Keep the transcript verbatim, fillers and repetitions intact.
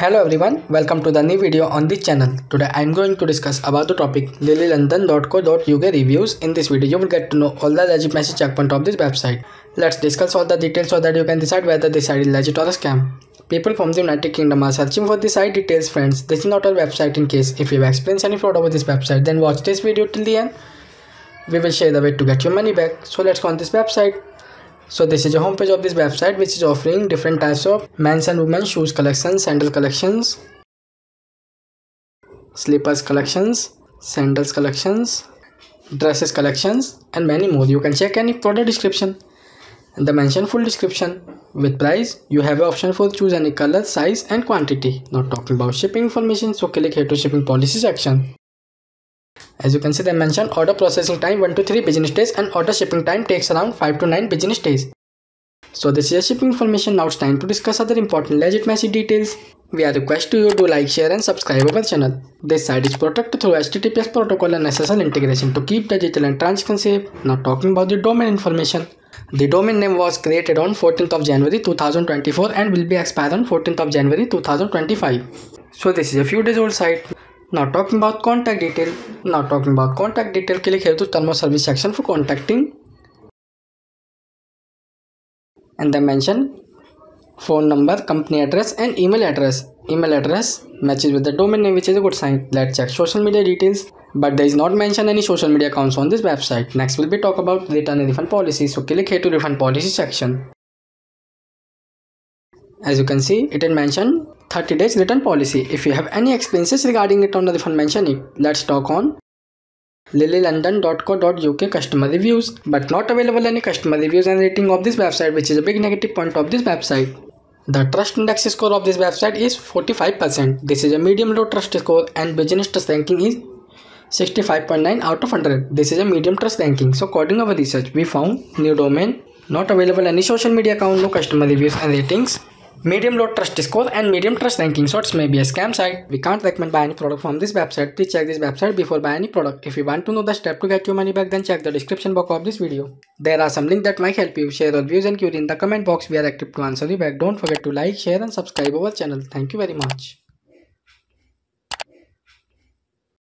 Hello everyone, welcome to the new video on this channel. Today I am going to discuss about the topic lily london dot co dot U K reviews. In this video you will get to know all the legit message checkpoint of this website. Let's discuss all the details so that you can decide whether this site is legit or a scam. People from the United Kingdom are searching for this site details. Friends, this is not our website. In case if you have experienced any fraud over this website, then watch this video till the end. We will share the way to get your money back. So let's go on this website. So this is the homepage of this website, which is offering different types of men's and women's shoes collections, sandal collections, slippers collections, sandals collections, dresses collections, and many more. You can check any product description and the mentioned full description with price. You have an option for choose any color, size, and quantity. Not talking about shipping information, so click here to shipping policy section. As you can see, they mention order processing time one to three business days and order shipping time takes around five to nine business days. So this is shipping information. Now it's time to discuss other important legit message details. We are request to you to like, share and subscribe our channel. This site is protected through H T T P S protocol and S S L integration to keep the digital and transaction safe. Now talking about the domain information. The domain name was created on fourteenth of January two thousand twenty-four and will be expired on fourteenth of January two thousand twenty-five. So this is a few days old site. Now talking about contact detail. Now talking about contact detail, click here to term of service section for contacting. And then mention phone number, company address and email address. Email address matches with the domain name, which is a good sign. Let's check social media details. But there is not mentioned any social media accounts on this website. Next we'll be talk about return and refund policy. So click here to refund policy section. As you can see, it is mentioned thirty days return policy. If you have any experiences regarding it on the refund, mention it. Let's talk on lily london dot co dot U K customer reviews. But not available any customer reviews and rating of this website, which is a big negative point of this website. The trust index score of this website is forty-five percent. This is a medium low trust score and business trust ranking is sixty-five point nine out of one hundred. This is a medium trust ranking. So according to our research, we found new domain, not available any social media account, no customer reviews and ratings, medium low trust score and medium trust ranking. So it's maybe a scam site. We can't recommend buy any product from this website. Please check this website before buy any product. If you want to know the step to get your money back, then check the description box of this video. There are some links that might help you. Share your views and query in the comment box. We are active to answer you back. Don't forget to like, share and subscribe our channel. Thank you very much.